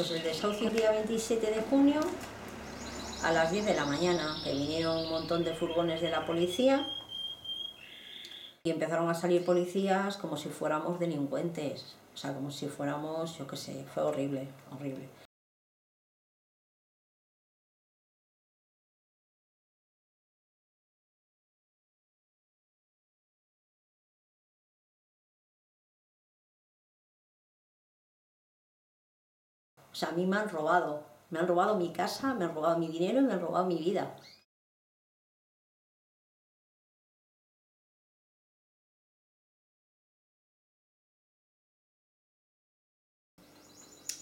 pues el desahucio el día 27 de junio a las 10 de la mañana, que vinieron un montón de furgones de la policía y empezaron a salir policías como si fuéramos delincuentes, o sea, como si fuéramos, yo qué sé, fue horrible, horrible. O sea, a mí me han robado mi casa, me han robado mi dinero y me han robado mi vida.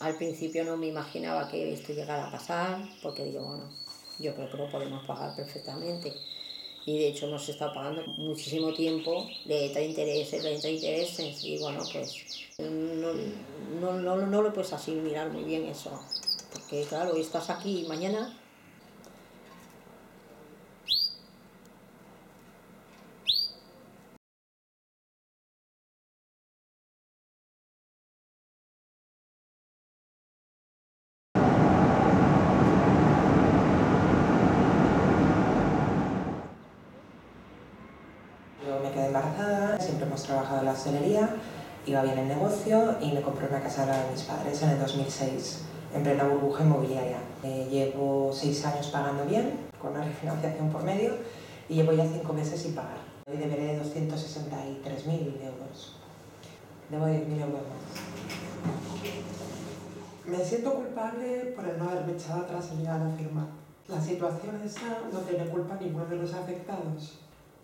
Al principio no me imaginaba que esto llegara a pasar, porque digo, bueno, yo creo que lo podemos pagar perfectamente. Y de hecho nos está pagando muchísimo tiempo de intereses, y bueno, pues no lo puedes asimilar muy bien eso, porque claro, estás aquí y mañana... Siempre hemos trabajado en la hostelería, iba bien el negocio y me compré una casa de mis padres en el 2006, en plena burbuja inmobiliaria. Llevo 6 años pagando bien, con una refinanciación por medio, y llevo ya 5 meses sin pagar. Hoy deberé 263.000 euros. Debo 10.000 euros más. Me siento culpable por el no haberme echado atrás y llegar a firmar. La situación esa no tiene culpa ninguno de los afectados,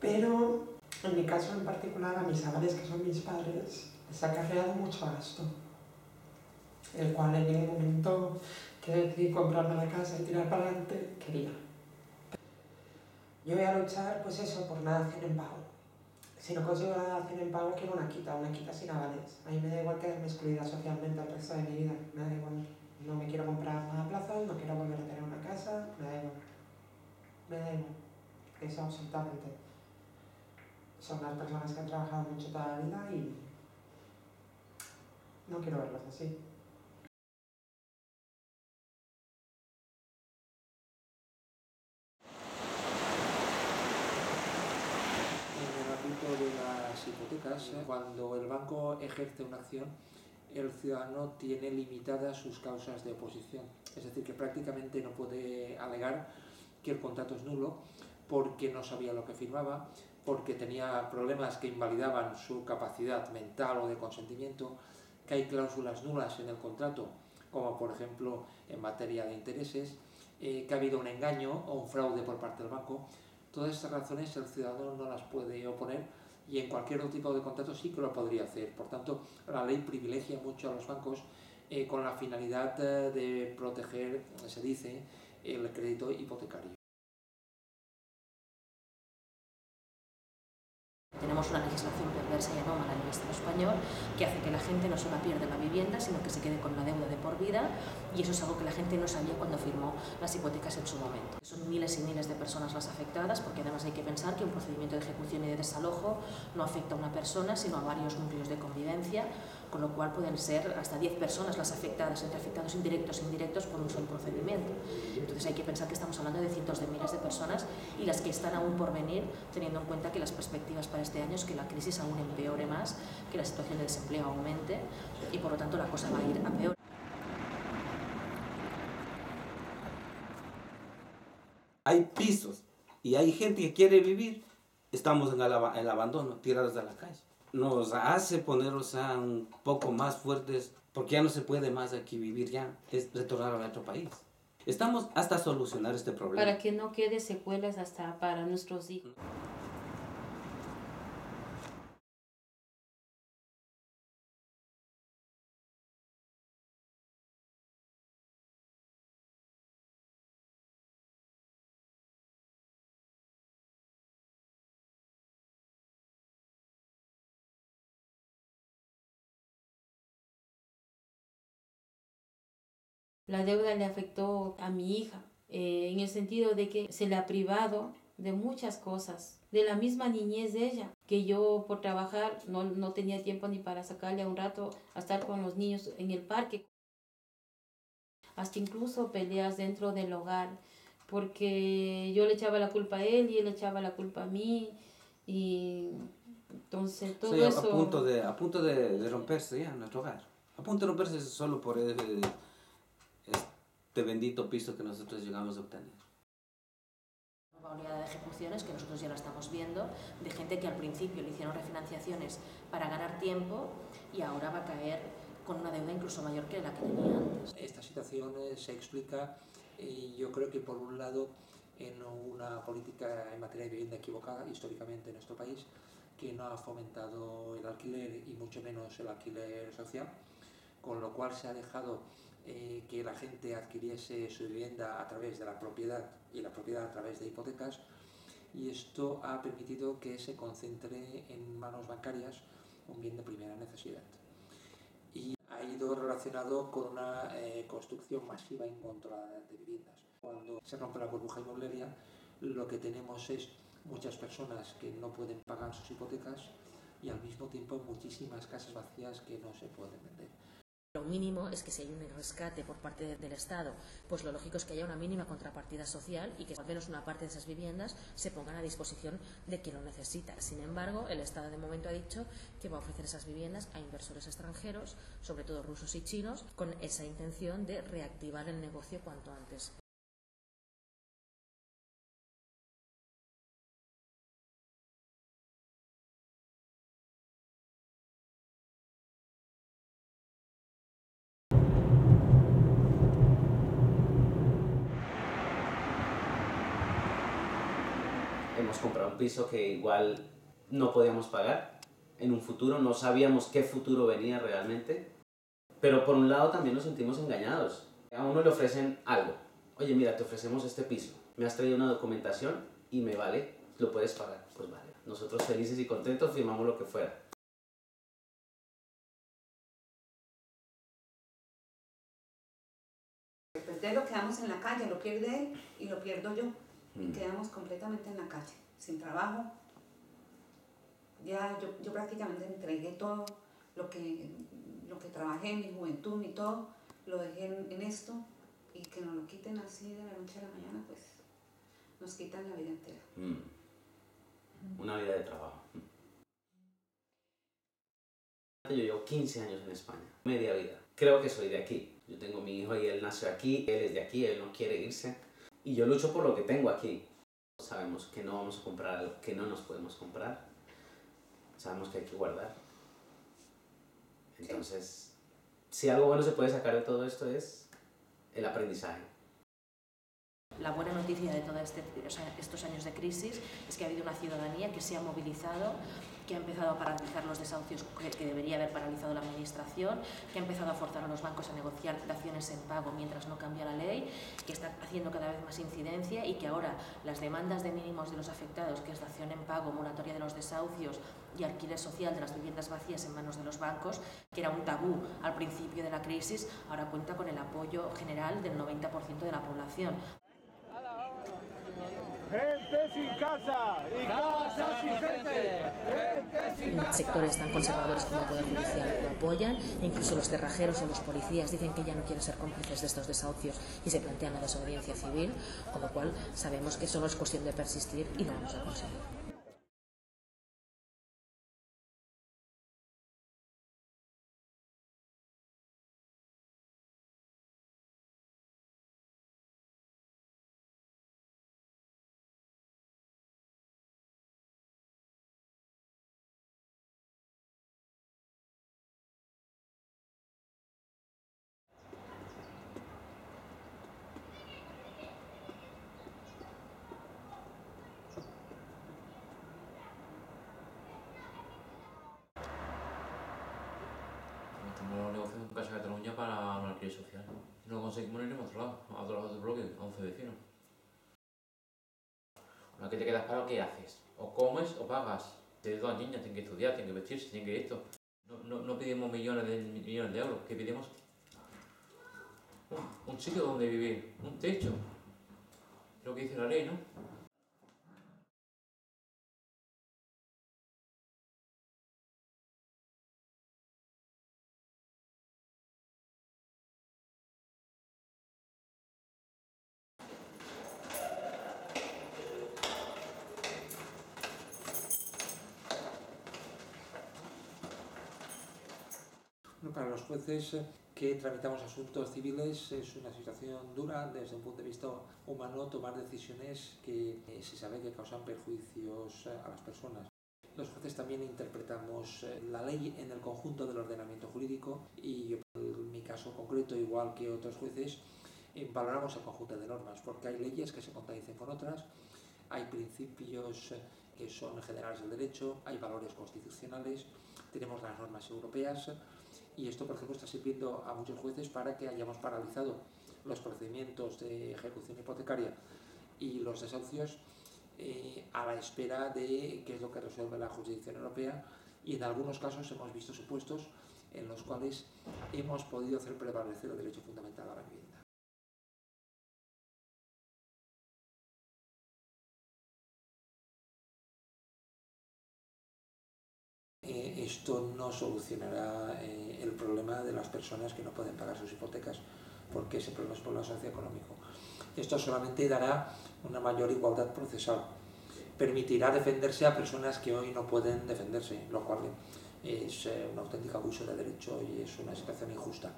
pero... en mi caso en particular, a mis avales, que son mis padres, les ha acarreado mucho gasto, el cual en ningún momento que decidí comprarme la casa y tirar para adelante quería. Yo voy a luchar, pues eso, por la dación en pago. Si no consigo la dación en pago, quiero una quita sin avales. A mí me da igual quedarme excluida socialmente al resto de mi vida, me da igual. No me quiero comprar más a plazos, no quiero volver a tener una casa, me da igual. Me da igual, eso absolutamente. Son las personas que han trabajado mucho toda la vida y no quiero verlas así. En el ámbito de las hipotecas, cuando el banco ejerce una acción, el ciudadano tiene limitadas sus causas de oposición. Es decir, que prácticamente no puede alegar que el contrato es nulo porque no sabía lo que firmaba, porque tenía problemas que invalidaban su capacidad mental o de consentimiento, que hay cláusulas nulas en el contrato, como por ejemplo en materia de intereses, que ha habido un engaño o un fraude por parte del banco. Todas estas razones el ciudadano no las puede oponer y en cualquier otro tipo de contrato sí que lo podría hacer. Por tanto, la ley privilegia mucho a los bancos con la finalidad de proteger, se dice, el crédito hipotecario. Tenemos una legislación perversa y anómala en el Estado español que hace que la gente no solo pierda la vivienda, sino que se quede con la deuda de por vida, y eso es algo que la gente no sabía cuando firmó las hipotecas en su momento. Son miles y miles de personas las afectadas, porque además hay que pensar que un procedimiento de ejecución y de desalojo no afecta a una persona, sino a varios núcleos de convivencia, con lo cual pueden ser hasta 10 personas las afectadas, entre afectados indirectos e indirectos por un solo procedimiento. Entonces hay que pensar que estamos hablando de cientos de miles de personas y las que están aún por venir, teniendo en cuenta que las perspectivas para este año es que la crisis aún empeore más, que la situación de desempleo aumente y por lo tanto la cosa va a ir a peor. Hay pisos y hay gente que quiere vivir, estamos en el abandono, tirados a la calle. Nos hace ponernos un poco más fuertes porque ya no se puede más aquí vivir, ya es retornar a nuestro país. Estamos hasta solucionar este problema. Para que no quede secuelas hasta para nuestros hijos. La deuda le afectó a mi hija, en el sentido de que se le ha privado de muchas cosas, de la misma niñez de ella, que yo por trabajar no tenía tiempo ni para sacarle a un rato a estar con los niños en el parque. hasta incluso peleas dentro del hogar, porque yo le echaba la culpa a él y él le echaba la culpa a mí, y entonces todo eso... A punto de romperse ya nuestro hogar, a punto de romperse solo por este bendito piso que nosotros llegamos a obtener. Oleada de ejecuciones que nosotros ya la estamos viendo, de gente que al principio le hicieron refinanciaciones para ganar tiempo y ahora va a caer con una deuda incluso mayor que la que tenía antes. Esta situación se explica, yo creo que por un lado, en una política en materia de vivienda equivocada históricamente en nuestro país, que no ha fomentado el alquiler y mucho menos el alquiler social, con lo cual se ha dejado que la gente adquiriese su vivienda a través de la propiedad y la propiedad a través de hipotecas, y esto ha permitido que se concentre en manos bancarias un bien de primera necesidad. Y ha ido relacionado con una construcción masiva e incontrolada de viviendas. Cuando se rompe la burbuja inmobiliaria, lo que tenemos es muchas personas que no pueden pagar sus hipotecas y al mismo tiempo muchísimas casas vacías que no se pueden vender. Lo mínimo es que si hay un rescate por parte del Estado, pues lo lógico es que haya una mínima contrapartida social y que al menos una parte de esas viviendas se pongan a disposición de quien lo necesita. Sin embargo, el Estado de momento ha dicho que va a ofrecer esas viviendas a inversores extranjeros, sobre todo rusos y chinos, con esa intención de reactivar el negocio cuanto antes. Hemos comprado un piso que igual no podíamos pagar en un futuro, no sabíamos qué futuro venía realmente, pero por un lado también nos sentimos engañados. A uno le ofrecen algo, oye mira, te ofrecemos este piso, me has traído una documentación y me vale, lo puedes pagar, pues vale. Nosotros felices y contentos firmamos lo que fuera. Perder lo quedamos en la calle, lo pierde él y lo pierdo yo. Y quedamos completamente en la calle, sin trabajo. Ya yo prácticamente entregué todo lo que trabajé en mi juventud y todo, lo dejé en esto, y que nos lo quiten así de la noche a la mañana, pues nos quitan la vida entera. Una vida de trabajo. Yo llevo 15 años en España, media vida. Creo que soy de aquí. Yo tengo mi hijo y él nació aquí, él es de aquí, él no quiere irse. Y yo lucho por lo que tengo aquí. Sabemos que no vamos a comprar algo que no nos podemos comprar. Sabemos que hay que guardar. Entonces, si algo bueno se puede sacar de todo esto es el aprendizaje. La buena noticia de todos estos años de crisis es que ha habido una ciudadanía que se ha movilizado, que ha empezado a paralizar los desahucios que debería haber paralizado la administración, que ha empezado a forzar a los bancos a negociar daciones en pago mientras no cambia la ley, que está haciendo cada vez más incidencia y que ahora las demandas de mínimos de los afectados, que es dación en pago, moratoria de los desahucios y alquiler social de las viviendas vacías en manos de los bancos, que era un tabú al principio de la crisis, ahora cuenta con el apoyo general del 90% de la población. Gente sin casa y casa sin gente. Sectores tan conservadores como el Poder Judicial lo apoyan, incluso los terrajeros o los policías dicen que ya no quieren ser cómplices de estos desahucios y se plantean la desobediencia civil, con lo cual sabemos que solo es cuestión de persistir y lo vamos a conseguir. Casa de Cataluña para un alquiler social. No lo conseguimos en otro lado, a otro lado del bloque, a 11 vecinos. Una que te quedas parado, ¿qué haces? O comes o pagas. Tienes dos niñas, tienen que estudiar, tienen que vestirse, tienen que esto. No pedimos millones de euros, ¿qué pedimos? Un sitio donde vivir, un techo. Lo que dice la ley, ¿no? para los jueces que tramitamos asuntos civiles es una situación dura desde un punto de vista humano tomar decisiones que se sabe que causan perjuicios a las personas. Los jueces también interpretamos la ley en el conjunto del ordenamiento jurídico y yo, en mi caso concreto, igual que otros jueces, valoramos el conjunto de normas porque hay leyes que se contradicen con otras, hay principios que son generales del derecho, hay valores constitucionales, tenemos las normas europeas y esto, por ejemplo, está sirviendo a muchos jueces para que hayamos paralizado los procedimientos de ejecución hipotecaria y los desahucios a la espera de qué es lo que resuelve la jurisdicción europea y en algunos casos hemos visto supuestos en los cuales hemos podido hacer prevalecer el derecho fundamental a la vivienda. Esto no solucionará el problema de las personas que no pueden pagar sus hipotecas, porque ese problema es por problema socioeconómico. Esto solamente dará una mayor igualdad procesal, permitirá defenderse a personas que hoy no pueden defenderse, lo cual es un auténtico abuso de derecho y es una situación injusta.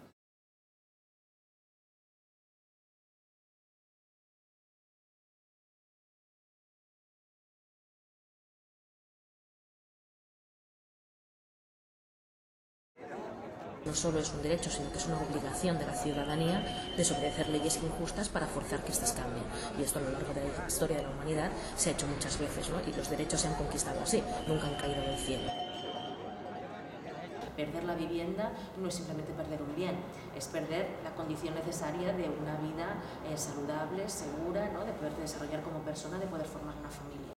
No solo es un derecho, sino que es una obligación de la ciudadanía desobedecer leyes injustas para forzar que éstas cambien. Y esto a lo largo de la historia de la humanidad se ha hecho muchas veces, ¿no? Y los derechos se han conquistado así, nunca han caído del cielo. Perder la vivienda no es simplemente perder un bien, es perder la condición necesaria de una vida saludable, segura, ¿no? De poder desarrollar como persona, de poder formar una familia.